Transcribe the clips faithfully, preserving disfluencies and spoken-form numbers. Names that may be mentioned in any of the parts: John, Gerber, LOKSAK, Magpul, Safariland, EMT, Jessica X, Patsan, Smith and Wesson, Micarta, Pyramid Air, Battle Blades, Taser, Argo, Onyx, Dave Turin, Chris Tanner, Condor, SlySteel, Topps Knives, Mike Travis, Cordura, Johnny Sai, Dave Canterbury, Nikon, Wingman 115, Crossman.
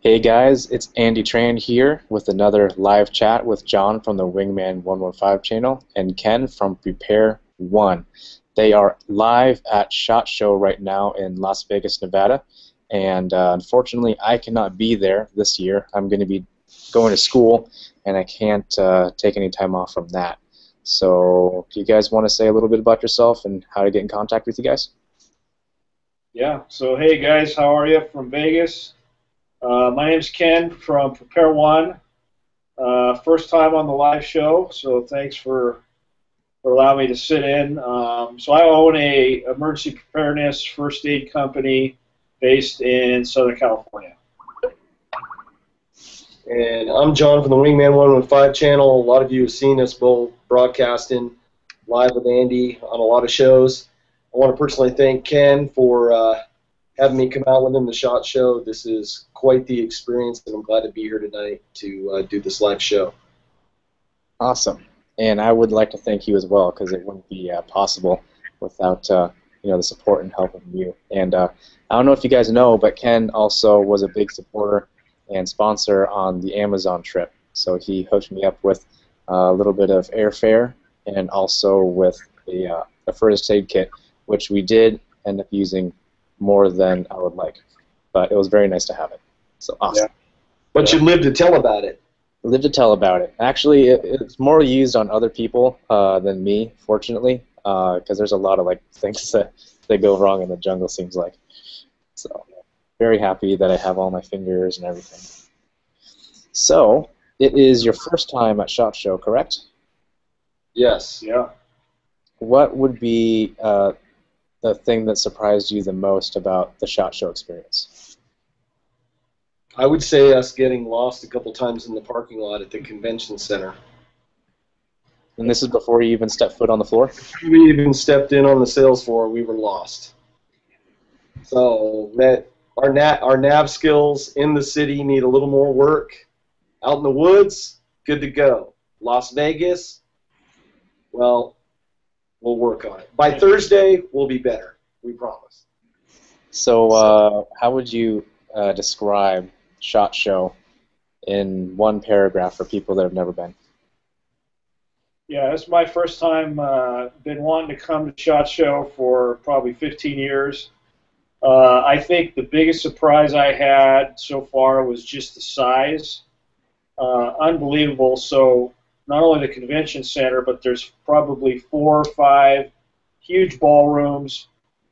Hey guys, it's Andy Tran here with another live chat with John from the Wingman one one five channel and Ken from Prepare One. They are live at SHOT Show right now in Las Vegas, Nevada, and uh, unfortunately I cannot be there this year. I'm going to be going to school and I can't uh, take any time off from that. So do you guys want to say a little bit about yourself and how to get in contact with you guys? Yeah, so hey guys, how are you from Vegas? Uh, my name's Ken from Prepare One. Uh, first time on the live show, so thanks for, for allowing me to sit in. Um, so I own a emergency preparedness first aid company based in Southern California. And I'm John from the Wingman one one five channel. A lot of you have seen us both broadcasting live with Andy on a lot of shows. I want to personally thank Ken for uh, having me come out with him the SHOT Show. This is quite the experience, and I'm glad to be here tonight to uh, do this live show. Awesome, and I would like to thank you as well, because it wouldn't be uh, possible without uh, you know, the support and help of you. And uh, I don't know if you guys know, but Ken also was a big supporter and sponsor on the Amazon trip. So he hooked me up with a little bit of airfare and also with a, uh, a first aid kit, which we did end up using more than I would like, but it was very nice to have it. So awesome. Yeah. But you lived to tell about it. Lived to tell about it. Actually, it, it's more used on other people uh, than me, fortunately, because uh, there's a lot of like things that they go wrong in the jungle. Seems like. So very happy that I have all my fingers and everything. So it is your first time at SHOT Show, correct? Yes. Yeah. What would be uh, the thing that surprised you the most about the SHOT Show experience? I would say us getting lost a couple times in the parking lot at the convention center. And this is before you even stepped foot on the floor? Before we even stepped in on the sales floor, we were lost. So that our nav, our nav skills in the city need a little more work. Out in the woods, good to go. Las Vegas, well, we'll work on it. By Thursday, we'll be better. We promise. So, uh, how would you uh, describe SHOT Show in one paragraph for people that have never been? Yeah, it's my first time. Uh, been wanting to come to SHOT Show for probably fifteen years. Uh, I think the biggest surprise I had so far was just the size. Uh, unbelievable. So, not only the convention center, but there's probably four or five huge ballrooms,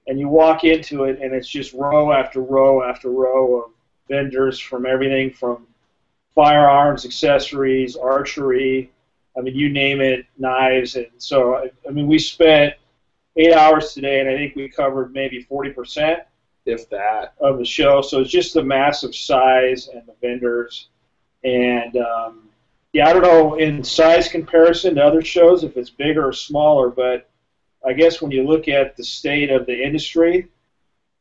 and you walk into it, and it's just row after row after row of vendors from everything from firearms, accessories, archery, I mean, you name it, knives. And so, I mean, we spent eight hours today, and I think we covered maybe forty percent, if that, of the show. So it's just the massive size and the vendors. And, um, yeah, I don't know in size comparison to other shows if it's bigger or smaller, but I guess when you look at the state of the industry,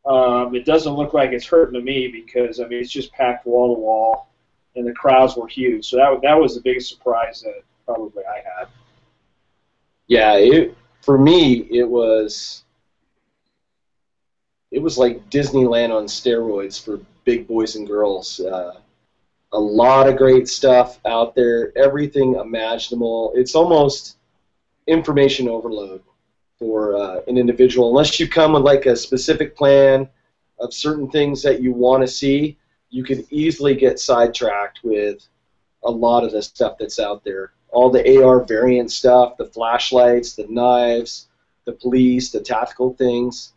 um, it doesn't look like it's hurting to me because, I mean, it's just packed wall to wall, and the crowds were huge. So that, that was the biggest surprise that probably I had. Yeah, it, for me, it was, it was like Disneyland on steroids for big boys and girls. Uh, A lot of great stuff out there, everything imaginable. It's almost information overload for uh, an individual. Unless you come with like a specific plan of certain things that you want to see, you could easily get sidetracked with a lot of the stuff that's out there. All the A R variant stuff, the flashlights, the knives, the police, the tactical things,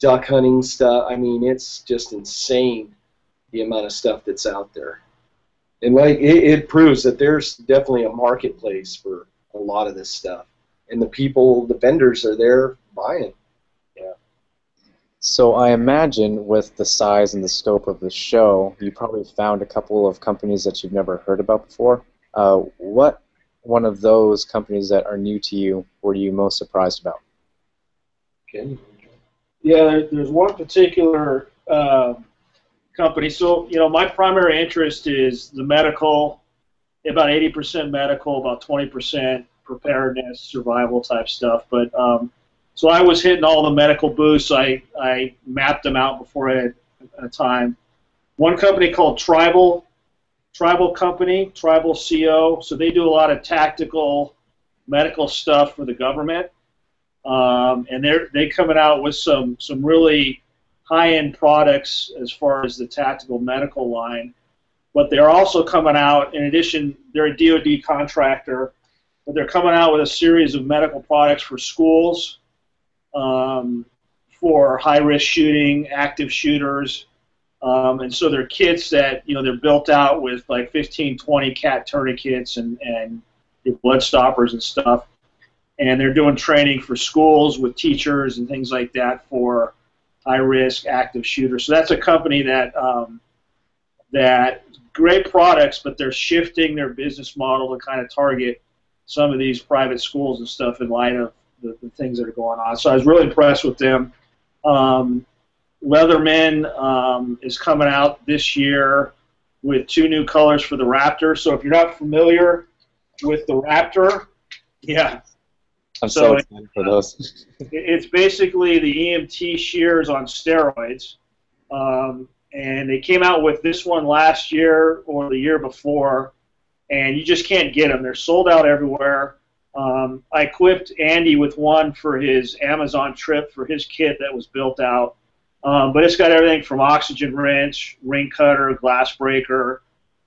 duck hunting stuff. I mean, it's just insane the amount of stuff that's out there. And like it, it proves that there's definitely a marketplace for a lot of this stuff, and the people, the vendors, are there buying. Yeah. So I imagine with the size and the scope of the show, you probably found a couple of companies that you've never heard about before. Uh, what one of those companies that are new to you were you most surprised about? Okay. Yeah, there's one particular. Uh, Company. So, you know, my primary interest is the medical, about eighty percent medical, about twenty percent preparedness, survival type stuff. But um, so I was hitting all the medical booths. I, I mapped them out before I had a time. One company called Tribal, Tribal Company, Tribal C O. So they do a lot of tactical medical stuff for the government. Um, and they're they coming out with some, some really high-end products as far as the tactical medical line. But they're also coming out, in addition, they're a D O D contractor, but they're coming out with a series of medical products for schools, um, for high-risk shooting, active shooters. Um, and so they're kits that, you know, they're built out with like fifteen, twenty cat tourniquets and, and blood stoppers and stuff. And they're doing training for schools with teachers and things like that for high-risk active shooters. So that's a company that um, that great products, but they're shifting their business model to kind of target some of these private schools and stuff in light of the, the things that are going on. So I was really impressed with them. Um, Leatherman um, is coming out this year with two new colors for the Raptor. So if you're not familiar with the Raptor, yeah. I'm so, so excited it, for those. It's basically the E M T shears on steroids, um, and they came out with this one last year or the year before, and you just can't get them. They're sold out everywhere. Um, I equipped Andy with one for his Amazon trip for his kit that was built out, um, but it's got everything from oxygen wrench, ring cutter, glass breaker.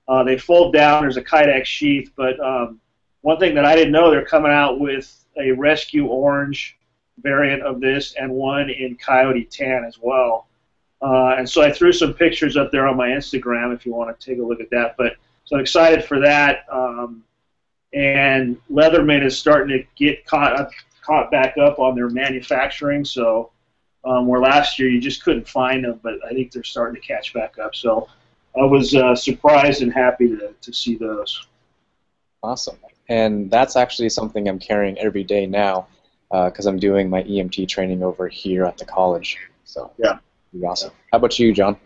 Uh, they fold down. There's a Kydex sheath, but um, one thing that I didn't know, they're coming out with a rescue orange variant of this and one in coyote tan as well. Uh, and so I threw some pictures up there on my Instagram if you want to take a look at that. But so I'm excited for that. Um, and Leatherman is starting to get caught up, caught back up on their manufacturing. So um, where last year you just couldn't find them, but I think they're starting to catch back up. So I was uh, surprised and happy to, to see those. Awesome. And that's actually something I'm carrying every day now, because uh, I'm doing my E M T training over here at the college. So yeah, be awesome. How about you, John?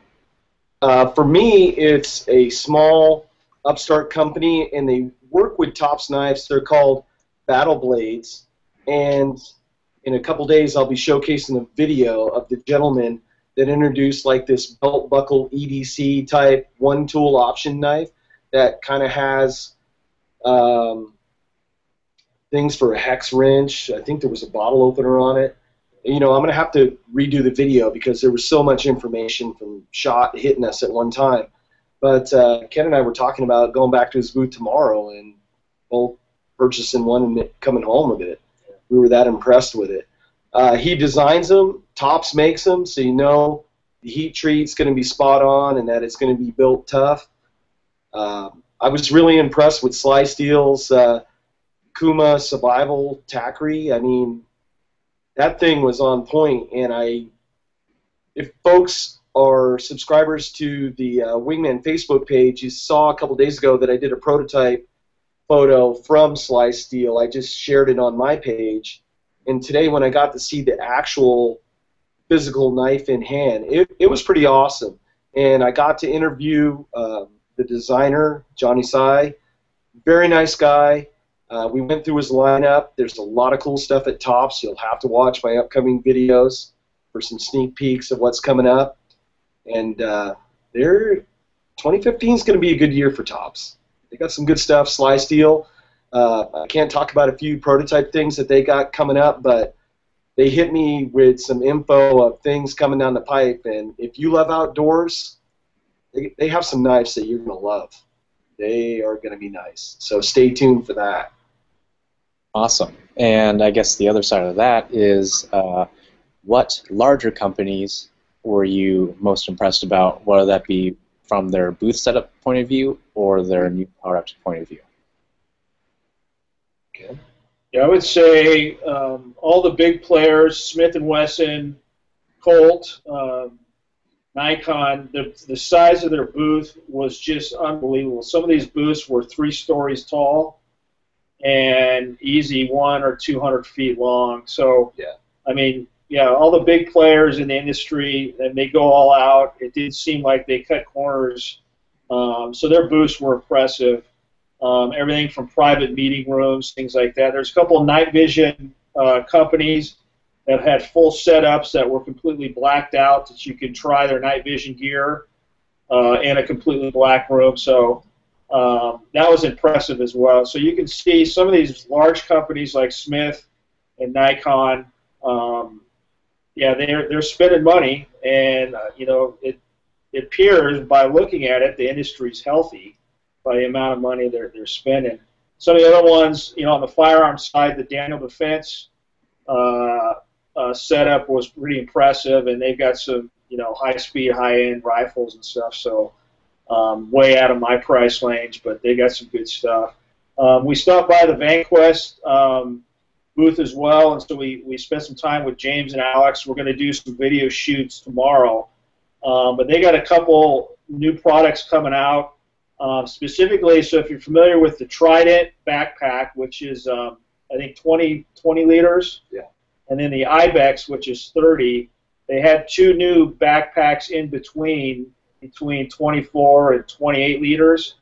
Uh, for me, it's a small upstart company, and they work with Topps Knives. They're called Battle Blades, and in a couple days, I'll be showcasing a video of the gentleman that introduced like this belt buckle E D C type one tool option knife that kind of has Um, things for a hex wrench. I think there was a bottle opener on it. You know, I'm going to have to redo the video because there was so much information from SHOT hitting us at one time. But uh, Ken and I were talking about going back to his booth tomorrow and both purchasing one and coming home with it. We were that impressed with it. Uh, he designs them, Topps makes them, so you know the heat treat's going to be spot on and that it's going to be built tough. Um, I was really impressed with SlySteel's uh, Kuma Survival Tackery. I mean, that thing was on point, and I, if folks are subscribers to the uh, Wingman Facebook page, you saw a couple days ago that I did a prototype photo from SlySteel. I just shared it on my page, and today when I got to see the actual physical knife in hand, it, it was pretty awesome, and I got to interview um, the designer, Johnny Sai, very nice guy. Uh, we went through his lineup. There's a lot of cool stuff at Topps. You'll have to watch my upcoming videos for some sneak peeks of what's coming up. And uh, twenty fifteen is going to be a good year for Topps. They got some good stuff, SlySteel. Uh, I can't talk about a few prototype things that they got coming up, but they hit me with some info of things coming down the pipe. And if you love outdoors, they have some knives that you're going to love. They are going to be nice. So stay tuned for that. Awesome. And I guess the other side of that is uh, what larger companies were you most impressed about, whether that be from their booth setup point of view or their new product point of view? Okay. Yeah, I would say um, all the big players, Smith and Wesson, Colt, um, Nikon, the, the size of their booth was just unbelievable. Some of these booths were three stories tall and easy one or two hundred feet long. So, yeah. I mean, yeah, all the big players in the industry, and they go all out. It did seem like they cut corners. Um, so their booths were impressive. Um, everything from private meeting rooms, things like that. There's a couple of night vision uh, companies that had full setups that were completely blacked out that you could try their night vision gear uh, and a completely black room. So um, that was impressive as well. So you can see some of these large companies like Smith and Nikon, um, yeah, they're they're spending money, and uh, you know it, it appears by looking at it, the industry's healthy by the amount of money they're they're spending. Some of the other ones, you know, on the firearm side, the Daniel Defense uh, uh, setup was pretty impressive, and they've got some, you know, high-speed, high-end rifles and stuff. So um, way out of my price range, but they got some good stuff. Um, we stopped by the Vanquest um, booth as well, and so we we spent some time with James and Alex. We're going to do some video shoots tomorrow, um, but they got a couple new products coming out. Uh, specifically, so if you're familiar with the Trident backpack, which is um, I think twenty, twenty liters, yeah, and then the Ibex, which is thirty, they had two new backpacks in between, between twenty-four and twenty-eight liters,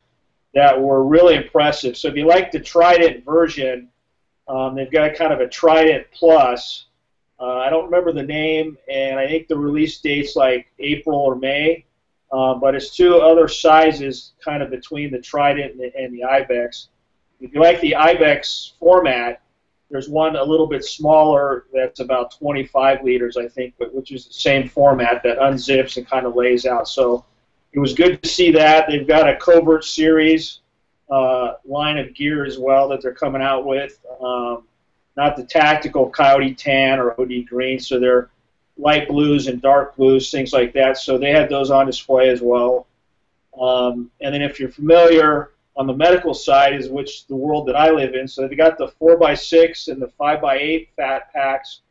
that were really impressive. So if you like the Trident version, um, they've got kind of a Trident Plus. Uh, I don't remember the name, and I think the release date's like April or May. Uh, but it's two other sizes kind of between the Trident and the, and the Ibex. If you like the Ibex format, there's one a little bit smaller that's about twenty-five liters, I think, but which is the same format that unzips and kind of lays out. So it was good to see that. They've got a Covert Series uh, line of gear as well that they're coming out with. Um, not the tactical Coyote Tan or O D Green, so they're light blues and dark blues, things like that. So they had those on display as well. Um, and then if you're familiar on the medical side, is which the world that I live in, so they've got the four by six and the five by eight fat packs,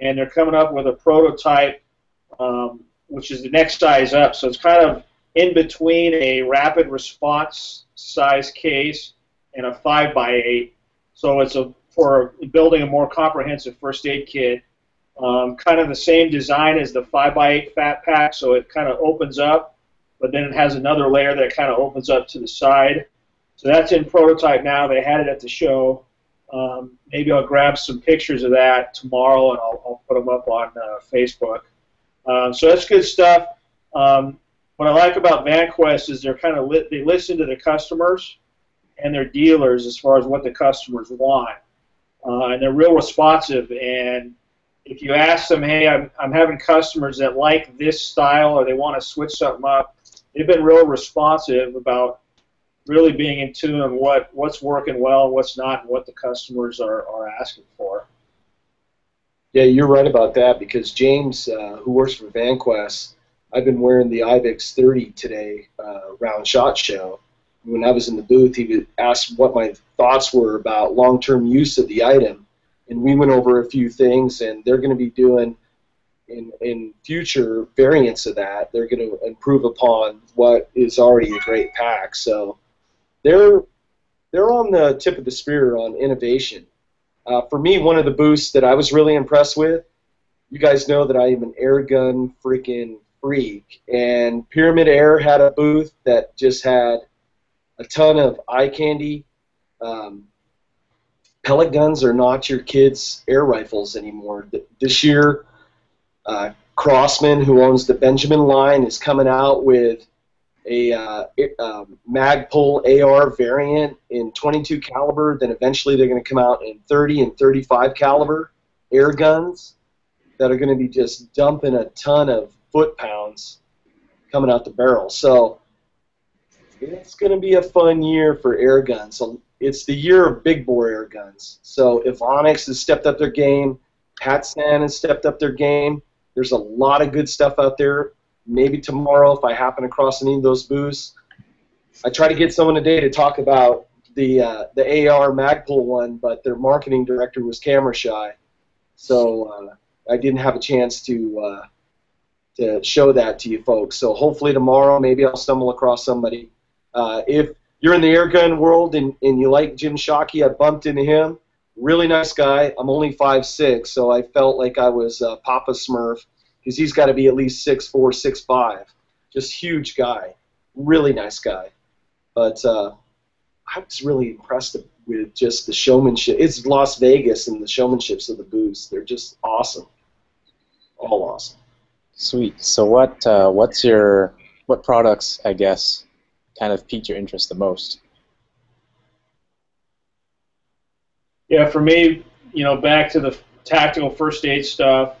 and they're coming up with a prototype, um, which is the next size up. So it's kind of in between a rapid response size case and a five by eight. So it's a, for building a more comprehensive first aid kit. Um, kind of the same design as the five by eight fat pack, so it kind of opens up, but then it has another layer that kind of opens up to the side. So that's in prototype now. They had it at the show. Um, maybe I'll grab some pictures of that tomorrow, and I'll, I'll put them up on uh, Facebook. Um, so that's good stuff. Um, what I like about VanQuest is they're kind of li they listen to the customers and their dealers as far as what the customers want, uh, and they're real responsive. And if you ask them, hey, I'm, I'm having customers that like this style or they want to switch something up, they've been real responsive about really being in tune on what, what's working well, what's not, and what the customers are, are asking for. Yeah, you're right about that, because James, uh, who works for VanQuest, I've been wearing the Ibex thirty today uh, around SHOT Show. When I was in the booth, he asked what my thoughts were about long-term use of the item. And we went over a few things, and they're going to be doing, in, in future variants of that, they're going to improve upon what is already a great pack. So they're, they're on the tip of the spear on innovation. Uh, for me, one of the booths that I was really impressed with, you guys know that I am an air gun freaking freak, and Pyramid Air had a booth that just had a ton of eye candy. Um, Pellet guns are not your kids' air rifles anymore. This year, uh, Crossman, who owns the Benjamin line, is coming out with a uh, um, Magpul A R variant in twenty-two caliber. Then eventually they're going to come out in thirty and thirty-five caliber air guns that are going to be just dumping a ton of foot-pounds coming out the barrel. So it's going to be a fun year for air guns. So it's the year of big bore air guns. So if Onyx has stepped up their game, Patsan has stepped up their game, there's a lot of good stuff out there. Maybe tomorrow, if I happen across any of those booths, I try to get someone today to talk about the uh, the A R Magpul one, but their marketing director was camera shy, so uh, I didn't have a chance to uh, to show that to you folks. So hopefully tomorrow, maybe I'll stumble across somebody. Uh, if you're in the air gun world and, and you like Jim Shockey, I bumped into him. Really nice guy. I'm only five six, so I felt like I was uh, Papa Smurf, because he's got to be at least six four, six five. Just huge guy. Really nice guy. But uh, I was really impressed with just the showmanship. It's Las Vegas and the showmanships of the booths. They're just awesome. All awesome. Sweet. So what? Uh, what's your what products, I guess, kind of piqued your interest the most? Yeah, for me, you know, back to the tactical first aid stuff,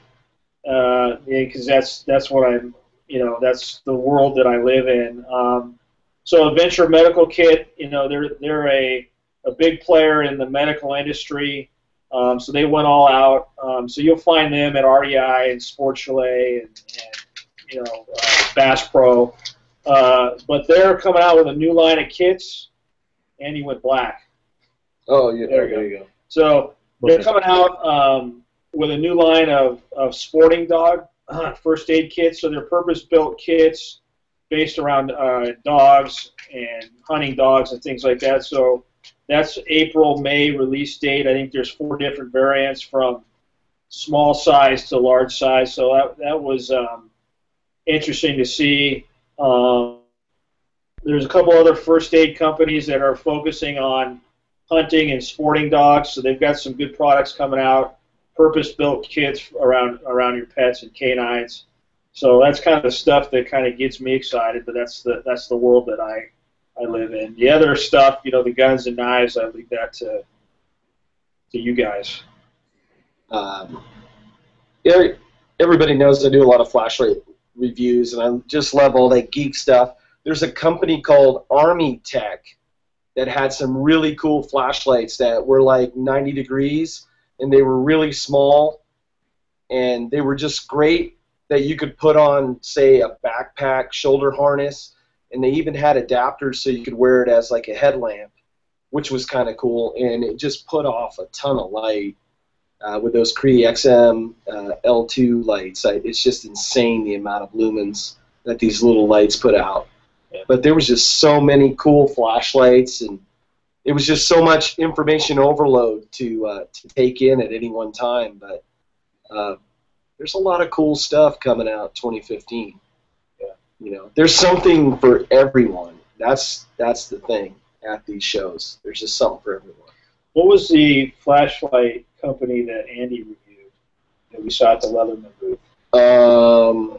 because uh, yeah, that's that's what I'm, you know, that's the world that I live in. Um, so Adventure Medical Kit, you know, they're they're a a big player in the medical industry. Um, so they went all out. Um, so you'll find them at R E I and Sports Chalet and, and you know, uh, Bass Pro. Uh, but they're coming out with a new line of kits, and you went black. Oh, yeah, there, there you go. go. So they're coming out um, with a new line of, of sporting dog first aid kits. So they're purpose-built kits based around uh, dogs and hunting dogs and things like that. So that's April, May release date. I think there's four different variants from small size to large size. So that, that was um, interesting to see. Um, there's a couple other first aid companies that are focusing on hunting and sporting dogs, so they've got some good products coming out, purpose-built kits around around your pets and canines. So that's kind of the stuff that kind of gets me excited, but that's the that's the world that I I live in. The other stuff, you know, the guns and knives, I leave that to to you guys. Um, yeah, everybody knows I do a lot of flashlight reviews, and I just love all that geek stuff. There's a company called Army Tech that had some really cool flashlights that were like ninety degrees, and they were really small, and they were just great that you could put on, say, a backpack, shoulder harness, and they even had adapters so you could wear it as like a headlamp, which was kind of cool, and it just put off a ton of light uh, with those Cree X M uh, L two lights. I, it's just insane the amount of lumens that these little lights put out. But there was just so many cool flashlights, and it was just so much information overload to uh, to take in at any one time. But uh, there's a lot of cool stuff coming out twenty fifteen. Yeah. You know, there's something for everyone. That's that's the thing at these shows. There's just something for everyone. What was the flashlight company that Andy reviewed that we saw at the Leatherman booth? Um.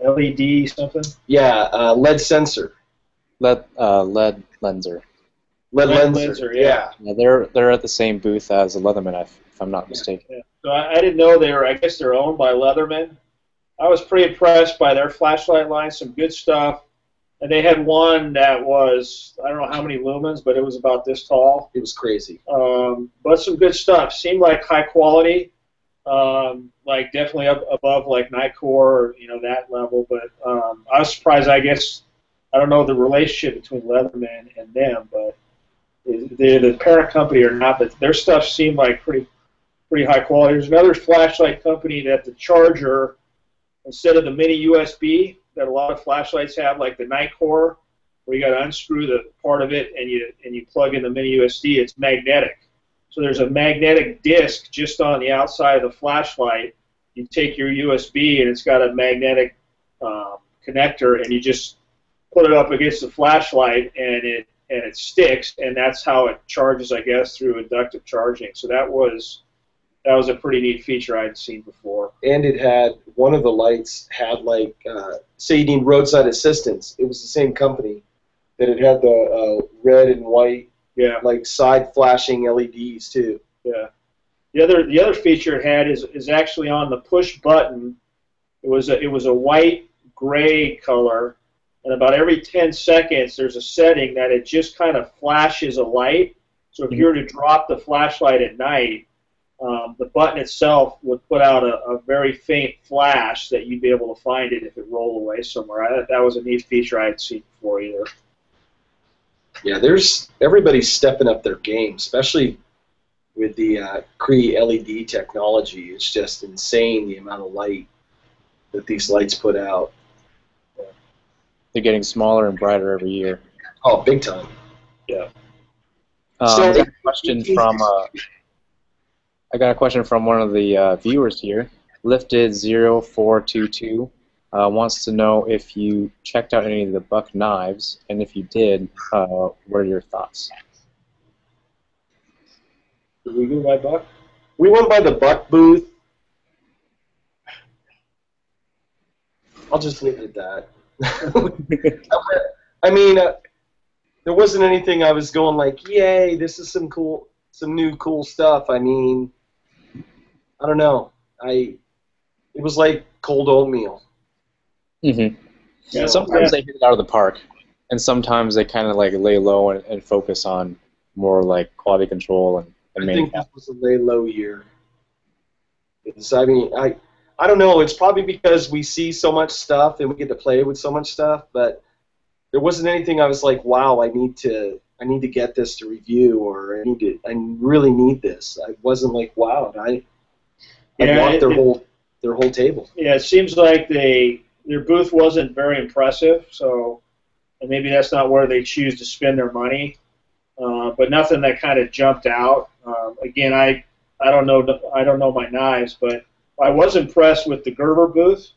L E D something? Yeah, uh, L E D Sensor. L E D, uh, L E D Lenser. L E D, L E D Lenser, Lenser yeah. yeah. They're they're at the same booth as the Leatherman, if I'm not mistaken. Yeah, yeah. So I, I didn't know they were, I guess they're owned by Leatherman. I was pretty impressed by their flashlight line, some good stuff. And they had one that was, I don't know how many lumens, but it was about this tall. It was crazy. Um, but some good stuff. Seemed like high quality. Um, like definitely up above like Nitecore, or, you know, that level. But um, I was surprised. I guess I don't know the relationship between Leatherman and them, but they're the parent company or not. But their stuff seemed like pretty, pretty high quality. There's another flashlight company that the charger, instead of the mini U S B that a lot of flashlights have, like the Nitecore, where you got to unscrew the part of it and you and you plug in the mini U S B. It's magnetic. So there's a magnetic disc just on the outside of the flashlight. You take your U S B, and it's got a magnetic um, connector, and you just put it up against the flashlight, and it and it sticks, and that's how it charges, I guess, through inductive charging. So that was that was a pretty neat feature I hadn't seen before. And it had, one of the lights had, like, uh, say you need roadside assistance. It was the same company that it had the uh, red and white. Yeah, like side flashing L E Ds too. Yeah. The other the other feature it had is is actually on the push button. It was a, it was a white gray color, and about every ten seconds there's a setting that it just kind of flashes a light. So if mm-hmm. you were to drop the flashlight at night, um, the button itself would put out a, a very faint flash that you'd be able to find it if it rolled away somewhere. I thought that was a neat feature I hadn't seen before either. Yeah, there's everybody's stepping up their game, especially with the uh, Cree L E D technology. It's just insane the amount of light that these lights put out. They're getting smaller and brighter every year. Oh, big time! Yeah. Um, so, I got a question from uh, I got a question from one of the uh, viewers here. Lifted zero four two two. Uh, wants to know if you checked out any of the Buck knives, and if you did, uh, what are your thoughts? Did we go by Buck? We went by the Buck booth. I'll just leave it at that. I mean, uh, there wasn't anything I was going like, yay, this is some cool, some new cool stuff. I mean, I don't know. I it was like cold oatmeal. Mm-hmm. Yeah, sometimes yeah. they hit it out of the park, and sometimes they kind of like lay low and, and focus on more like quality control and. and I think that was a lay low year. It's, I mean, I I don't know. It's probably because we see so much stuff and we get to play with so much stuff, but there wasn't anything I was like, wow, I need to I need to get this to review, or I need to I really need this. I wasn't like, wow, I I yeah, want their it, whole their whole table. Yeah, it seems like they. Their booth wasn't very impressive, so and maybe that's not where they choose to spend their money. Uh, but nothing that kind of jumped out. Um, again, I I don't know I don't know my knives, but I was impressed with the Gerber booth.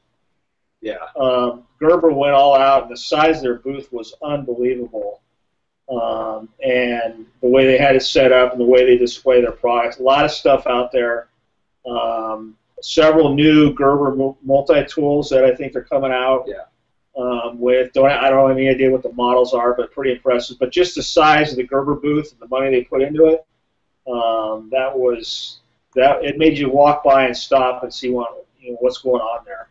Yeah. Um, Gerber went all out, and the size of their booth was unbelievable. Um, and the way they had it set up, and the way they display their products, a lot of stuff out there. Um, Several new Gerber multi-tools that I think are coming out yeah. um, with. Don't I don't have any idea what the models are, but pretty impressive. But just the size of the Gerber booth and the money they put into it, um, that was that. It made you walk by and stop and see what you know, what's going on there.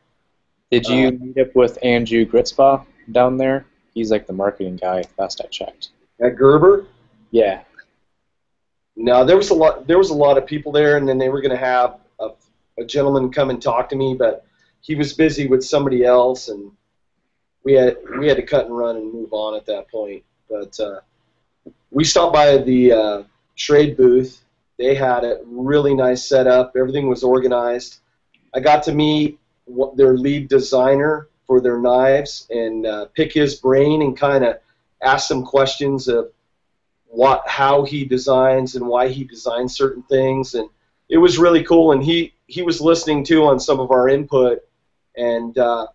Did you um, meet up with Andrew Gritspa down there? He's like the marketing guy. Last I checked. At Gerber. Yeah. No, there was a lot. There was a lot of people there, and then they were going to have a. A gentleman come and talk to me, but he was busy with somebody else, and we had we had to cut and run and move on at that point. But uh, we stopped by the uh, trade booth. They had a really nice setup. Everything was organized. I got to meet their lead designer for their knives and uh, pick his brain and kind of ask some questions of what how he designs and why he designs certain things, and it was really cool. And he. He was listening too on some of our input, and uh,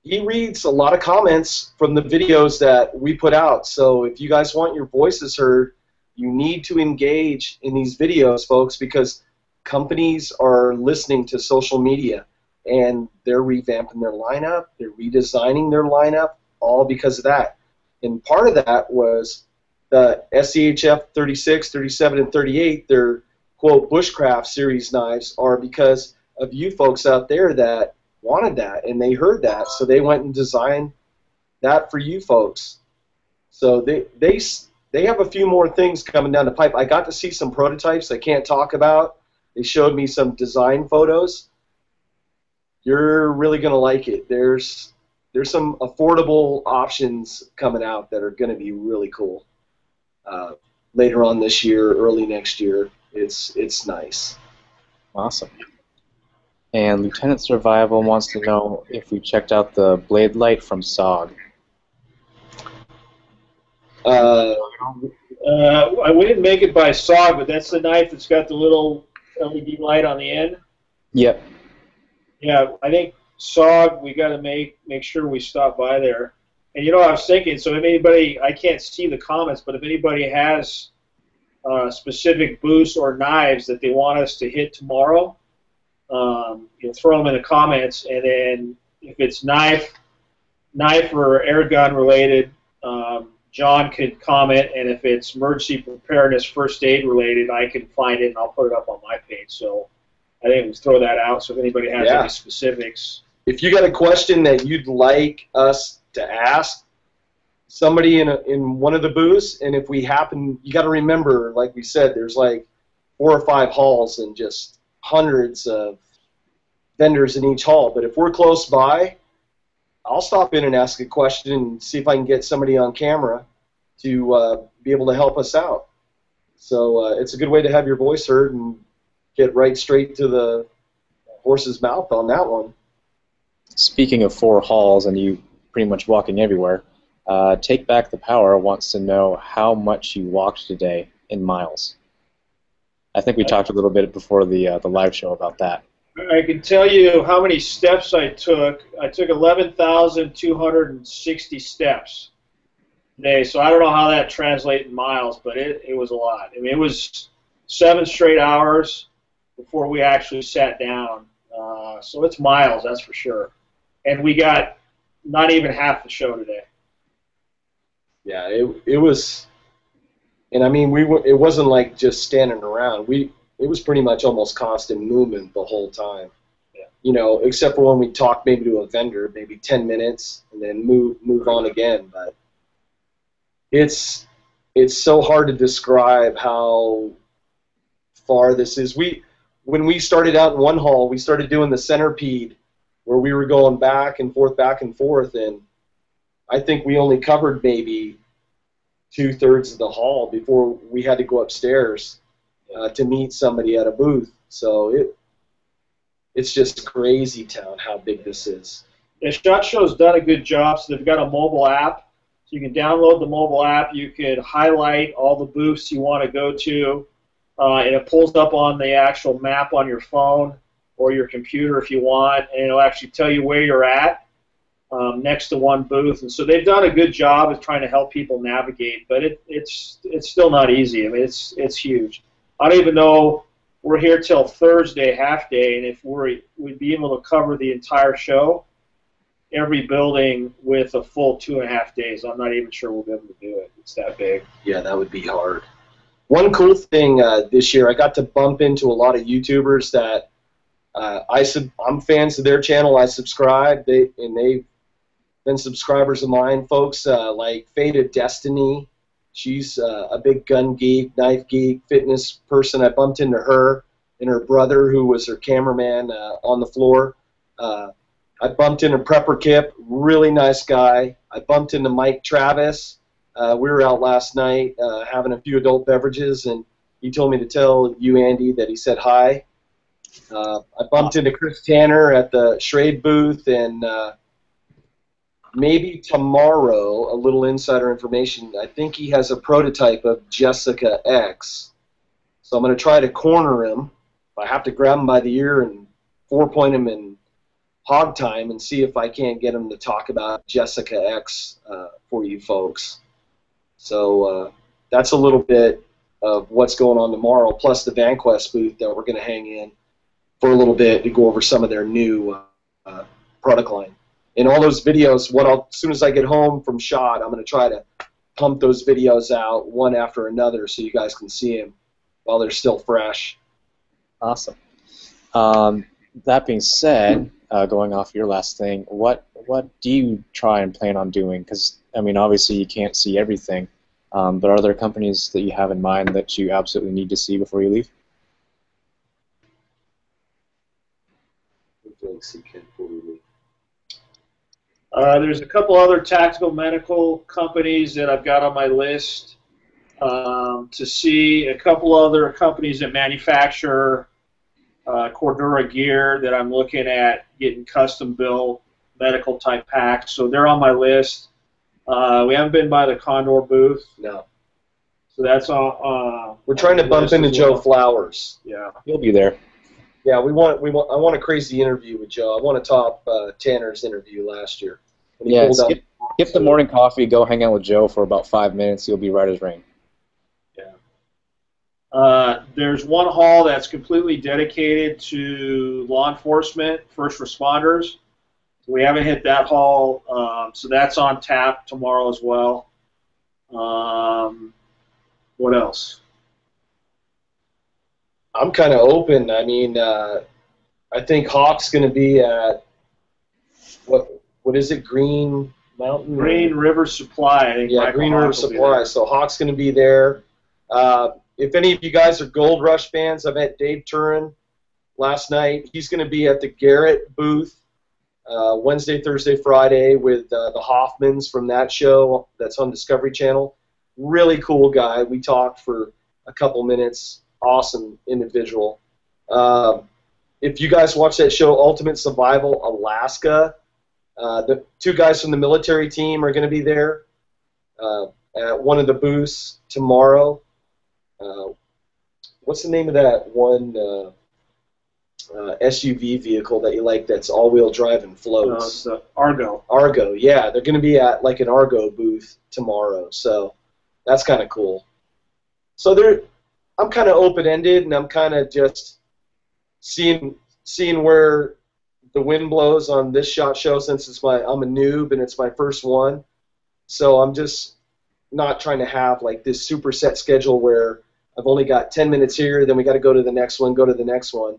he reads a lot of comments from the videos that we put out. So if you guys want your voices heard, you need to engage in these videos, folks, because companies are listening to social media, and they're revamping their lineup, they're redesigning their lineup, all because of that. And part of that was the S C H F thirty-six, thirty-seven, and thirty-eight, they're quote, bushcraft series knives are because of you folks out there that wanted that, and they heard that, so they went and designed that for you folks. So they they they have a few more things coming down the pipe. I got to see some prototypes I can't talk about. They showed me some design photos. You're really gonna like it. There's there's some affordable options coming out that are gonna be really cool uh, later on this year, early next year. It's it's nice. Awesome. And Lieutenant Survival wants to know if we checked out the blade light from S O G. Uh, uh, we didn't make it by S O G, but that's the knife that's got the little L E D light on the end. Yep. Yeah, I think S O G. We got to make make sure we stop by there. And you know, I was thinking. So if anybody, I can't see the comments, but if anybody has. Uh, specific booths or knives that they want us to hit tomorrow, um, you know, throw them in the comments, and then if it's knife, knife or air gun related, um, John could comment, and if it's emergency preparedness, first aid related, I can find it and I'll put it up on my page. So I think we throw that out. So if anybody has yeah. any specifics, if you got a question that you'd like us to ask. Somebody in a, in one of the booths, and if we happen, you got to remember, like we said, there's like four or five halls and just hundreds of vendors in each hall. But if we're close by, I'll stop in and ask a question and see if I can get somebody on camera to uh, be able to help us out. So uh, it's a good way to have your voice heard and get right straight to the horse's mouth on that one. Speaking of four halls and you pretty much walking everywhere, Uh, Take Back the Power wants to know how much you walked today in miles. I think we talked a little bit before the uh, the live show about that. I can tell you how many steps I took. I took eleven thousand two hundred sixty steps today, so I don't know how that translates in miles, but it, it was a lot. I mean, it was seven straight hours before we actually sat down, uh, so it's miles, that's for sure. And we got not even half the show today. Yeah, it it was, and I mean we were, it wasn't like just standing around. We it was pretty much almost constant movement the whole time. Yeah. You know, except for when we talked maybe to a vendor, maybe ten minutes, and then move move on again. But it's it's so hard to describe how far this is. We when we started out in one hall, we started doing the centipede, where we were going back and forth, back and forth, and I think we only covered maybe two-thirds of the hall before we had to go upstairs uh, to meet somebody at a booth. So it it's just crazy town how big this is. Yeah, SHOT Show's done a good job, so they've got a mobile app. So you can download the mobile app. You could highlight all the booths you want to go to, uh, and it pulls up on the actual map on your phone or your computer if you want, and it'll actually tell you where you're at um, next to one booth. And so they've done a good job of trying to help people navigate, but it, it's it's still not easy. I mean, it's it's huge. I don't even know, we're here till Thursday half day, and if we're we'd be able to cover the entire show, every building with a full two and a half days. I'm not even sure we'll be able to do it. It's that big. Yeah, that would be hard. One cool thing uh, this year, I got to bump into a lot of YouTubers that Uh, I sub I'm fans of their channel. I subscribe, they and they've been subscribers of mine. Folks uh, like Faded Destiny, she's uh, a big gun geek, knife geek, fitness person. I bumped into her and her brother, who was her cameraman uh, on the floor. Uh, I bumped into Prepper Kip, really nice guy. I bumped into Mike Travis. Uh, we were out last night uh, having a few adult beverages, and he told me to tell you, Andy, that he said hi. Uh, I bumped into Chris Tanner at the Schrade booth, and uh, maybe tomorrow, a little insider information, I think he has a prototype of Jessica X. So I'm going to try to corner him. I have to grab him by the ear and four-point him in hog time and see if I can't get him to talk about Jessica X uh, for you folks. So uh, that's a little bit of what's going on tomorrow, plus the Vanquest booth that we're going to hang in for a little bit to go over some of their new uh, product line. In all those videos, what I'll, as soon as I get home from SHOT, I'm going to try to pump those videos out one after another so you guys can see them while they're still fresh. Awesome. Um, that being said, uh, going off your last thing, what what do you try and plan on doing? Because, I mean, obviously you can't see everything, um, but are there companies that you have in mind that you absolutely need to see before you leave? Uh, there's a couple other tactical medical companies that I've got on my list um, to see. A couple other companies that manufacture uh, Cordura gear that I'm looking at getting custom built medical type packs. So they're on my list. Uh, we haven't been by the Condor booth. No. So that's all. Uh, We're trying to bump into Joe Flowers. Yeah. He'll be there. Yeah, we want we want. I want a crazy interview with Joe. I want to top uh, Tanner's interview last year. Yeah, skip, skip the morning coffee. Go hang out with Joe for about five minutes. You'll be right as rain. Yeah. Uh, there's one hall that's completely dedicated to law enforcement, first responders. So we haven't hit that hall, um, so that's on tap tomorrow as well. Um, what else? I'm kind of open. I mean, uh, I think Hawk's going to be at, what what is it, Green Mountain? Green River Supply. I think yeah, Michael Green Hawk River Supply. So Hawk's going to be there. Uh, if any of you guys are Gold Rush fans, I met Dave Turin last night. He's going to be at the Garrett booth uh, Wednesday, Thursday, Friday with uh, the Hoffmans from that show that's on Discovery Channel. Really cool guy. We talked for a couple minutes. Awesome individual. Uh, if you guys watch that show, Ultimate Survival Alaska, uh, the two guys from the military team are going to be there uh, at one of the booths tomorrow. Uh, what's the name of that one uh, uh, S U V vehicle that you like that's all-wheel drive and floats? Uh, Argo. Argo, yeah. They're going to be at like an Argo booth tomorrow, so that's kind of cool. So they're... I'm kind of open-ended, and I'm kind of just seeing seeing where the wind blows on this SHOT Show since it's my I'm a noob and it's my first one. So I'm just not trying to have like this super set schedule where I've only got ten minutes here, then we got to go to the next one, go to the next one.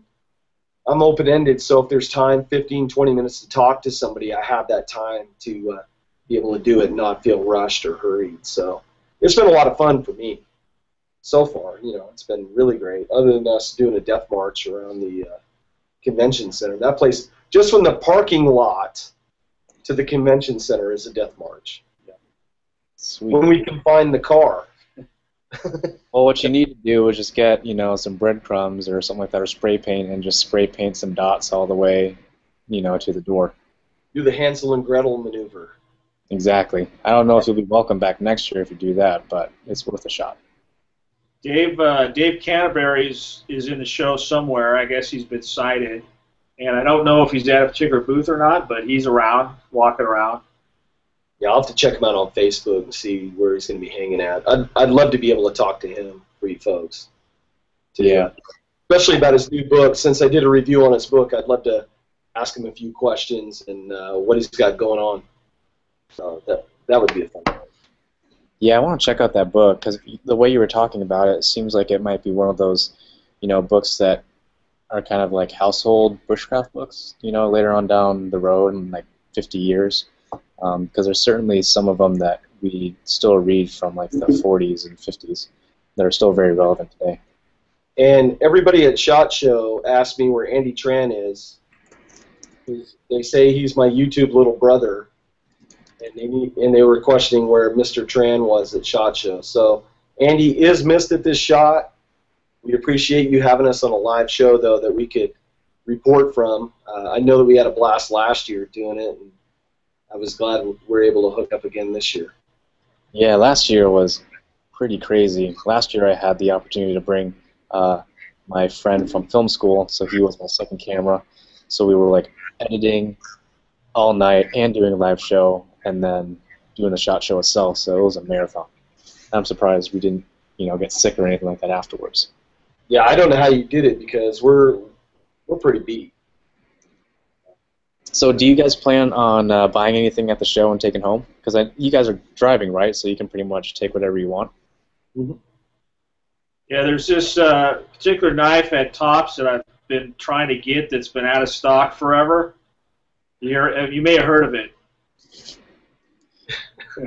I'm open-ended, so if there's time, fifteen, twenty minutes to talk to somebody, I have that time to uh, be able to do it and not feel rushed or hurried. So it's been a lot of fun for me so far. You know, it's been really great, other than us doing a death march around the uh, convention center. That place, just from the parking lot to the convention center is a death march. Yeah. Sweet. When we confine the car. Well, what you need to do is just get, you know, some breadcrumbs or something like that, or spray paint, and just spray paint some dots all the way, you know, to the door. Do the Hansel and Gretel maneuver. Exactly. I don't know if you'll be welcome back next year if you do that, but it's worth a shot. Dave uh, Dave Canterbury is, is in the show somewhere. I guess he's been sighted, and I don't know if he's at a particular booth or not, but he's around, walking around. Yeah, I'll have to check him out on Facebook and see where he's going to be hanging out. I'd, I'd love to be able to talk to him for you folks. Yeah. Especially about his new book. Since I did a review on his book, I'd love to ask him a few questions and uh, what he's got going on. So that, that would be a fun one. Yeah, I want to check out that book because the way you were talking about it, it seems like it might be one of those, you know, books that are kind of like household bushcraft books, you know, later on down the road in like fifty years. Because um, there's certainly some of them that we still read from like the forties and fifties that are still very relevant today. And everybody at SHOT Show asked me where Andy Tran is. They say he's my YouTube little brother, and they, and they were questioning where Mister Tran was at SHOT Show. So Andy is missed at this shot. We appreciate you having us on a live show, though, that we could report from. Uh, I know that we had a blast last year doing it, and I was glad we were able to hook up again this year. Yeah, last year was pretty crazy. Last year I had the opportunity to bring uh, my friend from film school, so he was my second camera. So we were like editing all night and doing a live show and then doing the SHOT Show itself, so it was a marathon. I'm surprised we didn't, you know, get sick or anything like that afterwards. Yeah, I don't know how you did it because we're we're pretty beat. So do you guys plan on uh, buying anything at the show and taking home? Because you guys are driving, right? So you can pretty much take whatever you want. Mm-hmm. Yeah, there's this uh, particular knife at Topps that I've been trying to get that's been out of stock forever. You're, you may have heard of it.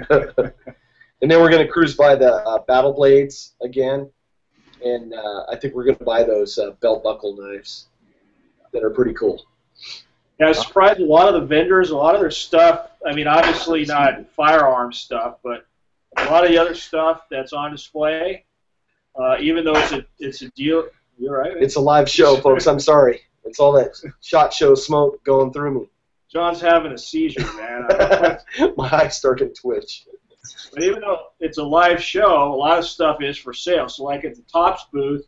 And then we're going to cruise by the uh, Battle Blades again. And uh, I think we're going to buy those uh, belt buckle knives that are pretty cool. Yeah, I was surprised a lot of the vendors, a lot of their stuff, I mean, obviously not firearm stuff, but a lot of the other stuff that's on display, uh, even though it's a, it's a deal, you're right. It's a live show, folks, I'm sorry. It's all that SHOT Show smoke going through me. John's having a seizure, man. My eyes start to twitch. But even though it's a live show, a lot of stuff is for sale. So like at the Topps booth,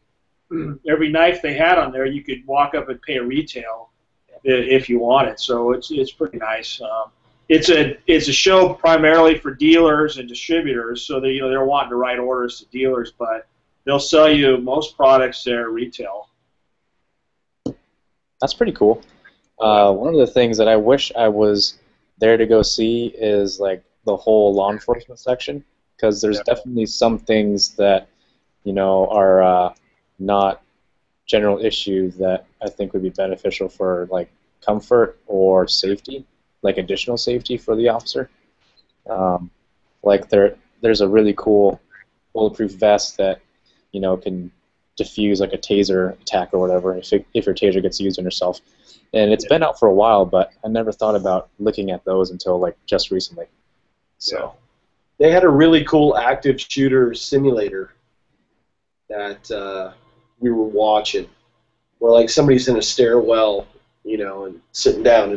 every knife they had on there, you could walk up and pay retail if you want it, so it's it's pretty nice. Um, it's a it's a show primarily for dealers and distributors, so they you know they're wanting to write orders to dealers, but they'll sell you most products there retail. That's pretty cool. Uh, one of the things that I wish I was there to go see is like the whole law enforcement section, because there's yeah. definitely some things that you know are uh, not general issue that I think would be beneficial for like comfort or safety, like additional safety for the officer. Um, like there, there's a really cool bulletproof vest that you know can defuse like a taser attack or whatever if it, if your taser gets used on yourself. And it's yeah. been out for a while, but I never thought about looking at those until like just recently. So yeah. They had a really cool active shooter simulator that. Uh, we were watching, where like somebody's in a stairwell, you know, and sitting down,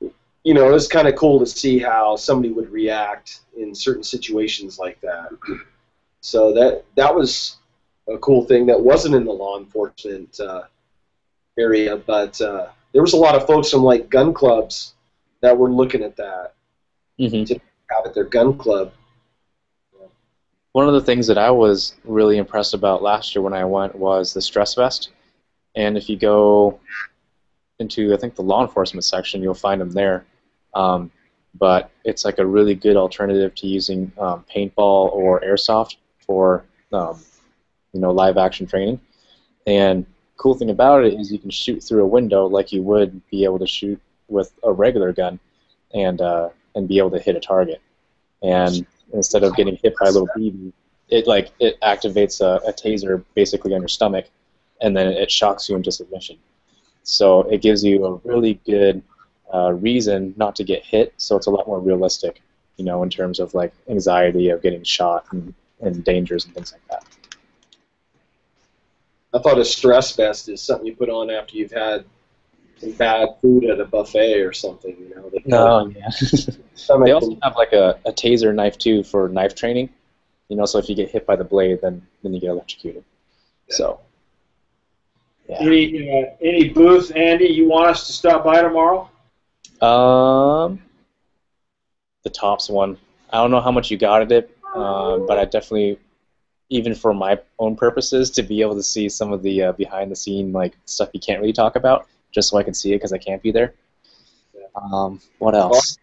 and you know, it was kind of cool to see how somebody would react in certain situations like that. So that that was a cool thing that wasn't in the law enforcement uh, area, but uh, there was a lot of folks from like gun clubs that were looking at that mm-hmm. to have at their gun club. One of the things that I was really impressed about last year when I went was the stress vest. And if you go into, I think, the law enforcement section, you'll find them there. Um, but it's like a really good alternative to using um, paintball or airsoft for um, you know, live action training. And cool thing about it is you can shoot through a window like you would be able to shoot with a regular gun, and uh, and be able to hit a target. And instead of getting hit by a little baby, it like it activates a, a taser basically on your stomach, and then it shocks you into submission. So it gives you a really good uh, reason not to get hit. So it's a lot more realistic, you know, in terms of like anxiety of getting shot and, and dangers and things like that. I thought a stress vest is something you put on after you've had some bad food at a buffet or something, you know. No, yeah. They also have like a, a taser knife too for knife training. You know, so if you get hit by the blade, then then you get electrocuted. Yeah. So. Yeah. Any uh, any booth, Andy? You want us to stop by tomorrow? Um, the Topps one. I don't know how much you got at it, uh, but I definitely, even for my own purposes, to be able to see some of the uh, behind the scene like stuff you can't really talk about, just so I can see it because I can't be there. Yeah. Um, what else?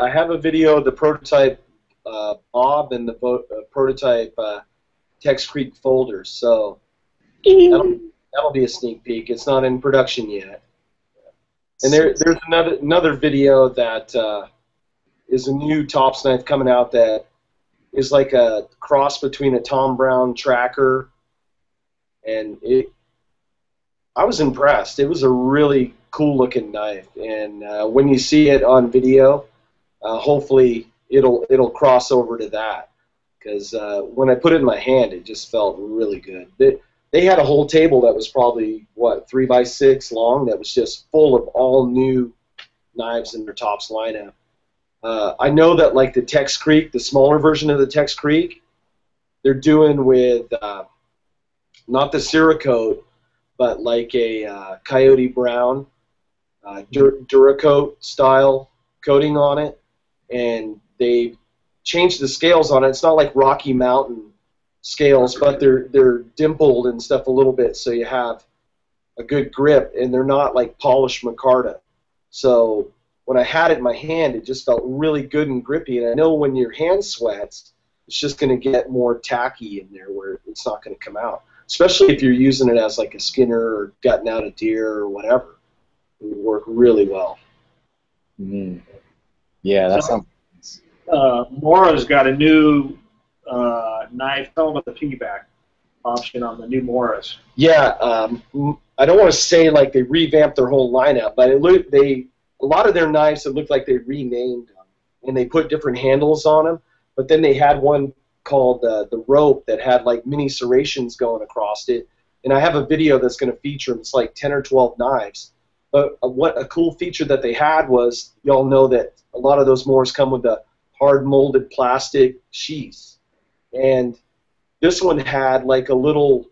I have a video of the prototype uh, Bob and the uh, prototype uh, Tex Creek folder, so that'll, that'll be a sneak peek. It's not in production yet. And there, there's another another video that uh, is a new Topps knife coming out that is like a cross between a Tom Brown tracker, and it, I was impressed. It was a really cool looking knife, and uh, when you see it on video, uh, hopefully it'll it'll cross over to that, because uh, when I put it in my hand, it just felt really good. They, they had a whole table that was probably, what, three by six long that was just full of all new knives in their Topps lineup. Uh, I know that like the Tex Creek, the smaller version of the Tex Creek, they're doing with uh, not the Cerakote, but like a uh, Coyote Brown, uh, Dur Duracoat style coating on it, and they changed the scales on it. It's not like Rocky Mountain scales, but they're they're dimpled and stuff a little bit, so you have a good grip, and they're not like polished micarta. So when I had it in my hand, it just felt really good and grippy, and I know when your hand sweats, it's just going to get more tacky in there where it's not going to come out, especially if you're using it as like a skinner or gutting out a deer or whatever. It would work really well. Mm. Yeah, that so, sounds uh, Mora's got a new uh, knife. Tell them about the piggyback option on the new Moras. Yeah, um, I don't want to say like they revamped their whole lineup, but it looked, they... a lot of their knives, it looked like they renamed them, and they put different handles on them, but then they had one called uh, the Rope that had like mini serrations going across it, and I have a video that's going to feature them. It's like ten or twelve knives, but uh, what a cool feature that they had was, y'all know that a lot of those Moras come with the hard molded plastic sheaths, and this one had like a little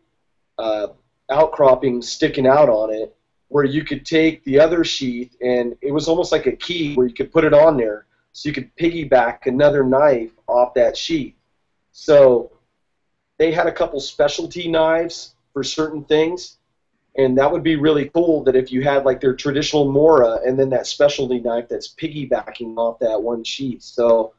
uh, outcropping sticking out on it, where you could take the other sheath, and it was almost like a key where you could put it on there so you could piggyback another knife off that sheath. So they had a couple specialty knives for certain things, and that would be really cool that if you had like their traditional Mora and then that specialty knife that's piggybacking off that one sheath. So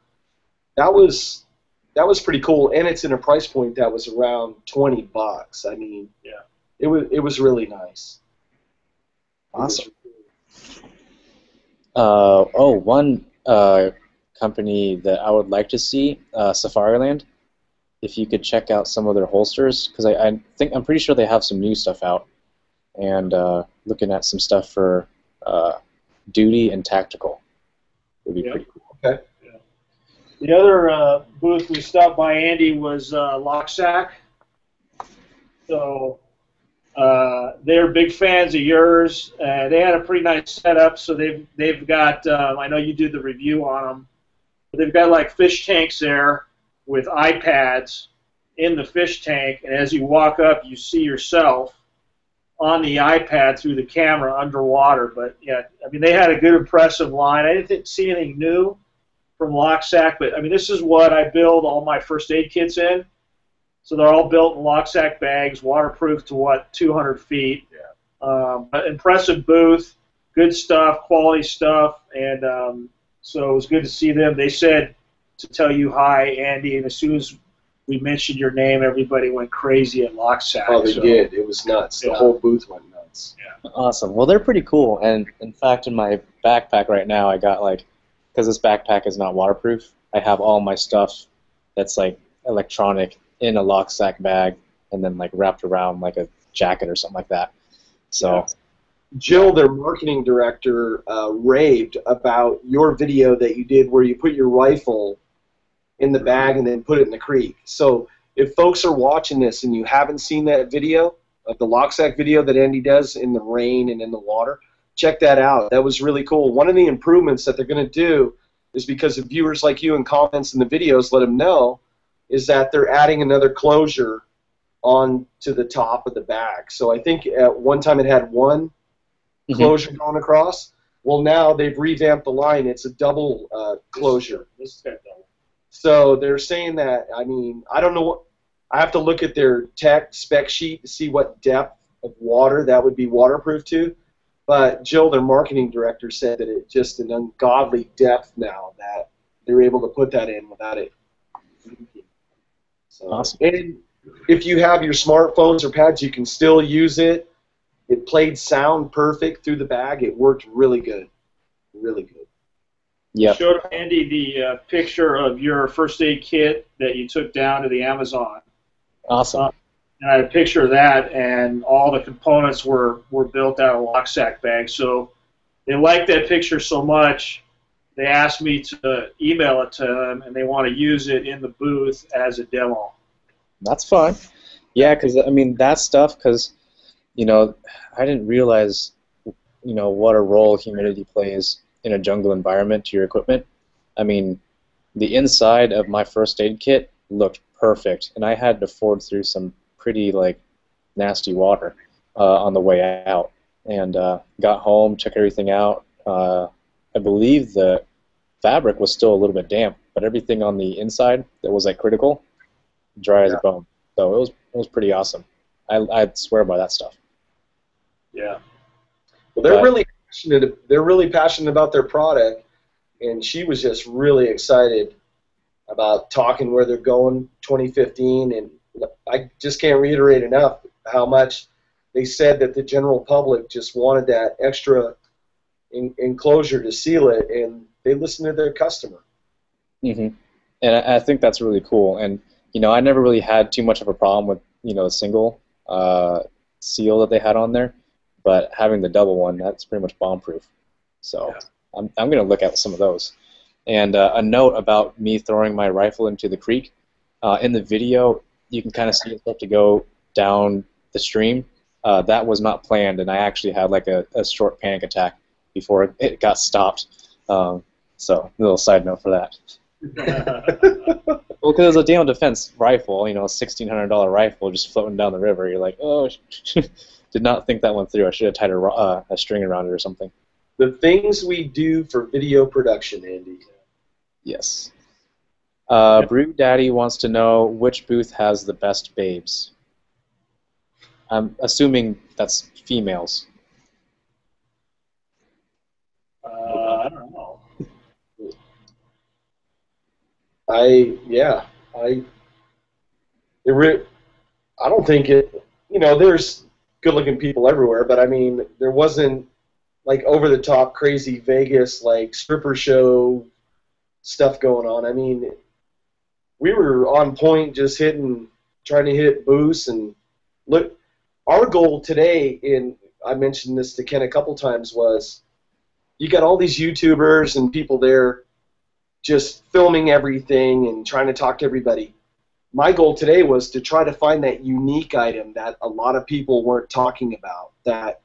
that was that was pretty cool, and it's in a price point that was around twenty bucks. I mean, yeah, it was it was really nice. Awesome. Uh, oh, one uh, company that I would like to see, uh, Safariland, if you could check out some of their holsters, because I, I think I'm pretty sure they have some new stuff out, and uh, looking at some stuff for uh, duty and tactical would be, yep, pretty cool. Okay. Yeah. The other uh, booth we stopped by, Andy, was uh, LOKSAK. So. Uh, they're big fans of yours. Uh, they had a pretty nice setup, so they've they've got. Uh, I know you do the review on them. They've got like fish tanks there with iPads in the fish tank, and as you walk up, you see yourself on the iPad through the camera underwater. But yeah, I mean, they had a good, impressive line. I didn't see anything new from LOKSAK, but I mean, this is what I build all my first aid kits in. So they're all built in LOKSAK bags, waterproof to what, two hundred feet. Yeah. Um, but impressive booth, good stuff, quality stuff, and um, so it was good to see them. They said to tell you hi, Andy, and as soon as we mentioned your name, everybody went crazy at LOKSAK. Oh, they so. did. It was nuts. Yeah. The whole booth went nuts. Yeah. Awesome. Well, they're pretty cool, and in fact, in my backpack right now, I got like, because this backpack is not waterproof, I have all my stuff that's like electronic in a LOKSAK bag, and then like wrapped around like a jacket or something like that. So. Yeah. Jill, their marketing director, uh, raved about your video that you did where you put your rifle in the bag and then put it in the creek. So if folks are watching this and you haven't seen that video, like the LOKSAK video that Andy does in the rain and in the water, check that out. That was really cool. One of the improvements that they're going to do is, because of viewers like you and comments in the videos let them know, is that they're adding another closure on to the top of the bag. So I think at one time it had one Mm-hmm. closure going across. Well, now they've revamped the line. It's a double uh, closure. This is, this is so they're saying that, I mean, I don't know what, I have to look at their tech spec sheet to see what depth of water that would be waterproof to, but Jill, their marketing director, said that it's just an ungodly depth now that they're able to put that in without it. So, awesome. And if you have your smartphones or pads, you can still use it. It played sound perfect through the bag. It worked really good, really good. Yeah. Showed Andy the uh, picture of your first aid kit that you took down to the Amazon. Awesome. Uh, and I had a picture of that, and all the components were were built out of LOKSAK bags. So they liked that picture so much, they asked me to email it to them, and they want to use it in the booth as a demo. That's fine. Yeah, because I mean that stuff, because. You know, I didn't realize, you know, what a role humidity plays in a jungle environment to your equipment. I mean, the inside of my first aid kit looked perfect, and I had to ford through some pretty, like, nasty water uh, on the way out. And uh, got home, checked everything out. Uh, I believe the fabric was still a little bit damp, but everything on the inside that was, like, critical, dry as a bone. So it was, it was pretty awesome. I, I swear by that stuff. Yeah. Well, they're really passionate. They're really passionate about their product, and she was just really excited about talking where they're going twenty fifteen. And I just can't reiterate enough how much they said that the general public just wanted that extra in, enclosure to seal it, and they listened to their customer. Mm-hmm. And I, I think that's really cool. And you know, I never really had too much of a problem with you know a single uh, seal that they had on there. But having the double one, that's pretty much bomb-proof. So yeah. I'm, I'm going to look at some of those. And uh, a note about me throwing my rifle into the creek. Uh, in the video, you can kind of see it start to go down the stream. Uh, that was not planned, and I actually had like a, a short panic attack before it got stopped. Um, so a little side note for that. Well, because it was a Daniel Defense rifle, you know, a sixteen hundred dollar rifle just floating down the river. You're like, oh, did not think that one through. I should have tied a, uh, a string around it or something. The things we do for video production, Andy. Yes. Uh, yeah. Brew Daddy wants to know which booth has the best babes. I'm assuming that's females. Uh, I don't know. I yeah I. It re I don't think it. You know, there's good-looking people everywhere, but I mean, there wasn't like over-the-top, crazy Vegas like stripper show stuff going on. I mean, we were on point, just hitting, trying to hit boosts and look. Our goal today, and I mentioned this to Ken a couple times, was you got all these YouTubers and people there just filming everything and trying to talk to everybody. My goal today was to try to find that unique item that a lot of people weren't talking about, that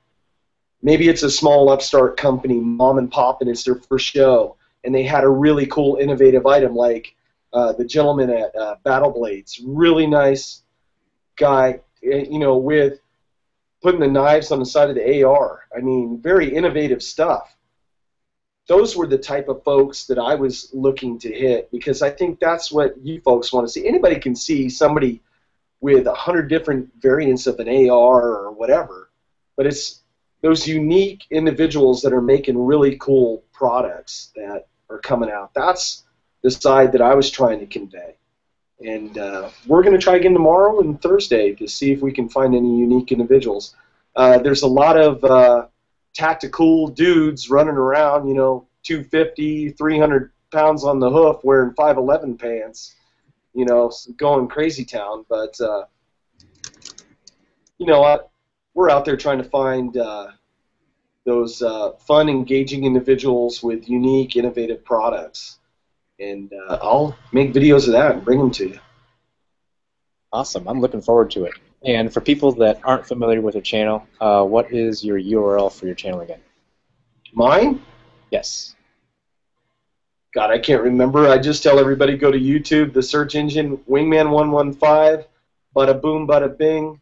maybe it's a small upstart company, mom and pop, and it's their first show, and they had a really cool, innovative item like uh, the gentleman at uh, Battle Blades, really nice guy, you know, with putting the knives on the side of the A R. I mean, very innovative stuff. Those were the type of folks that I was looking to hit, because I think that's what you folks want to see. Anybody can see somebody with a hundred different variants of an A R or whatever, but it's those unique individuals that are making really cool products that are coming out. That's the side that I was trying to convey. And uh, we're going to try again tomorrow and Thursday to see if we can find any unique individuals. Uh, there's a lot of uh, tactical dudes running around, you know, two fifty, three hundred pounds on the hoof wearing five eleven pants, you know, going crazy town. But, uh, you know, I, we're out there trying to find uh, those uh, fun, engaging individuals with unique, innovative products. And uh, I'll make videos of that and bring them to you. Awesome. I'm looking forward to it. And for people that aren't familiar with your channel, uh, what is your U R L for your channel again? Mine? Yes. God, I can't remember. I just tell everybody go to YouTube, the search engine, Wingman one fifteen, bada boom, bada bing,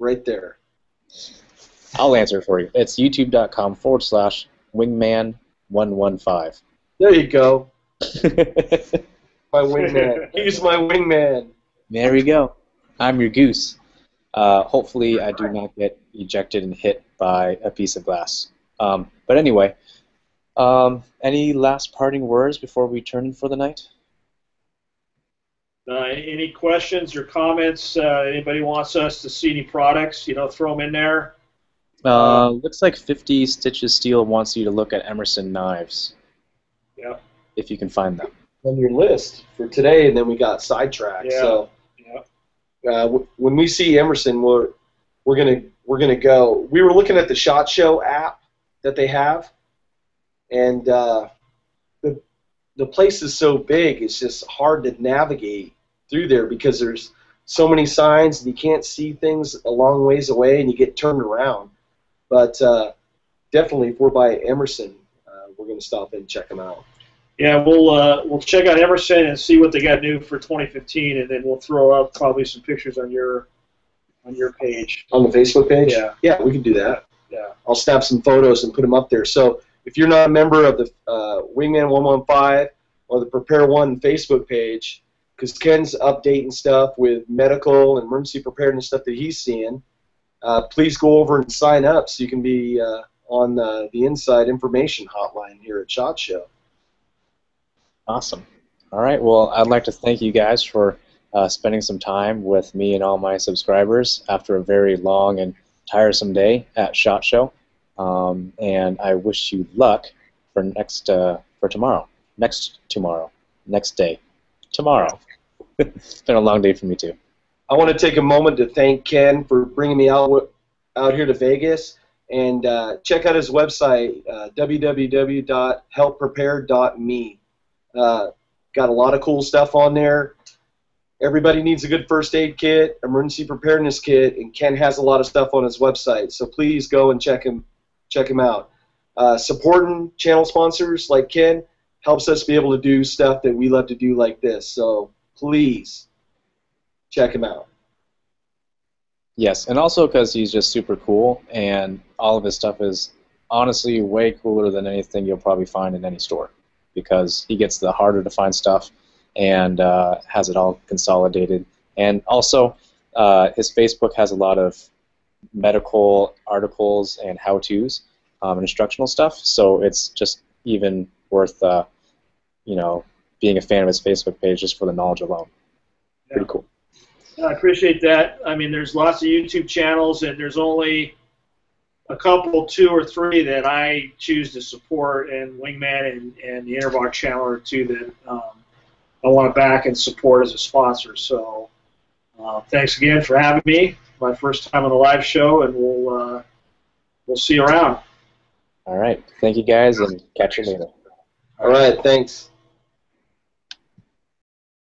right there. I'll answer it for you. It's youtube.com forward slash Wingman one fifteen. There you go. My wingman. He's my wingman. There we go. I'm your goose. Uh, hopefully I do not get ejected and hit by a piece of glass. Um, but anyway, um, any last parting words before we turn for the night? Uh, any questions or comments? Uh, anybody wants us to see any products, you know, throw them in there. Uh, looks like fifty Stitches Steel wants you to look at Emerson knives. Yeah. If you can find them. On your list for today, and then we got sidetracked. Yeah. So yeah. Uh, w when we see Emerson, we're we're gonna we're gonna go. We were looking at the SHOT Show app that they have, and uh, the the place is so big, it's just hard to navigate through there because there's so many signs, and you can't see things a long ways away, and you get turned around. But uh, definitely, if we're by Emerson, uh, we're gonna stop and check them out. Yeah, we'll uh, we'll check out Emerson and see what they got new for twenty fifteen, and then we'll throw out probably some pictures on your on your page. On the Facebook page? Yeah, yeah, we can do that. Yeah, I'll snap some photos and put them up there. So if you're not a member of the uh, Wingman one fifteen or the Prepare One Facebook page, because Ken's updating stuff with medical and emergency preparedness stuff that he's seeing, uh, please go over and sign up so you can be uh, on the, the Inside Information Hotline here at SHOT Show. Awesome. All right. Well, I'd like to thank you guys for uh, spending some time with me and all my subscribers after a very long and tiresome day at SHOT Show. Um, and I wish you luck for next uh, for tomorrow, next tomorrow, next day, tomorrow. It's been a long day for me too. I want to take a moment to thank Ken for bringing me out out here to Vegas, and uh, check out his website uh, w w w dot help prepare dot me. Uh, got a lot of cool stuff on there. Everybody needs a good first aid kit, emergency preparedness kit, and Ken has a lot of stuff on his website. So please go and check him, check him out. Uh, supporting channel sponsors like Ken helps us be able to do stuff that we love to do like this. So please check him out. Yes, and also because he's just super cool, and all of his stuff is honestly way cooler than anything you'll probably find in any store, because he gets the harder to find stuff and uh, has it all consolidated. And also, uh, his Facebook has a lot of medical articles and how-tos um, and instructional stuff, so it's just even worth uh, you know, being a fan of his Facebook page just for the knowledge alone. Yeah. Pretty cool. Yeah, I appreciate that. I mean, there's lots of YouTube channels, and there's only a couple, two or three that I choose to support, and Wingman and, and the Interbox channel are two that um, I want to back and support as a sponsor. So uh, thanks again for having me. My first time on a live show, and we'll uh, we'll see you around. All right. Thank you guys, and catch you later. All right. Thanks.